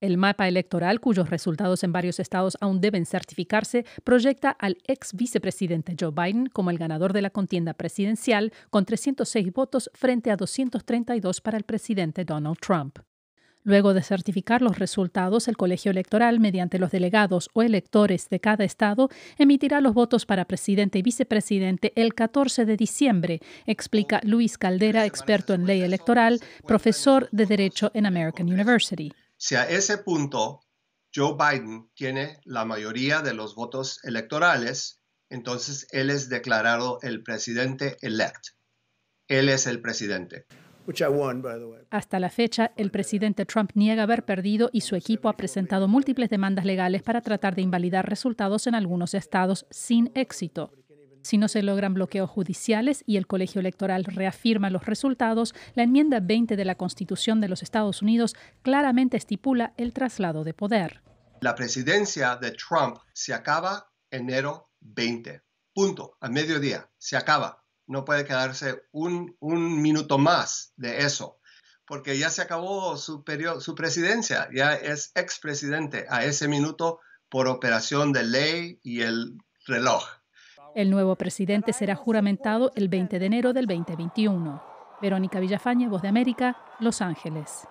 El mapa electoral, cuyos resultados en varios estados aún deben certificarse, proyecta al ex vicepresidente Joe Biden como el ganador de la contienda presidencial, con 306 votos frente a 232 para el presidente Donald Trump. Luego de certificar los resultados, el colegio electoral, mediante los delegados o electores de cada estado, emitirá los votos para presidente y vicepresidente el 14 de diciembre, explica Luis Caldera, experto en ley electoral, profesor de Derecho en American University. Si a ese punto Joe Biden tiene la mayoría de los votos electorales, entonces él es declarado el presidente elect. Él es el presidente. Hasta la fecha, el presidente Trump niega haber perdido y su equipo ha presentado múltiples demandas legales para tratar de invalidar resultados en algunos estados sin éxito. Si no se logran bloqueos judiciales y el colegio electoral reafirma los resultados, la enmienda 20 de la Constitución de los Estados Unidos claramente estipula el traslado de poder. La presidencia de Trump se acaba enero 20. Punto. A mediodía. Se acaba. No puede quedarse un minuto más de eso, porque ya se acabó su presidencia, ya es expresidente a ese minuto por operación de ley y el reloj. El nuevo presidente será juramentado el 20 de enero del 2021. Verónica Villafañe, Voz de América, Los Ángeles.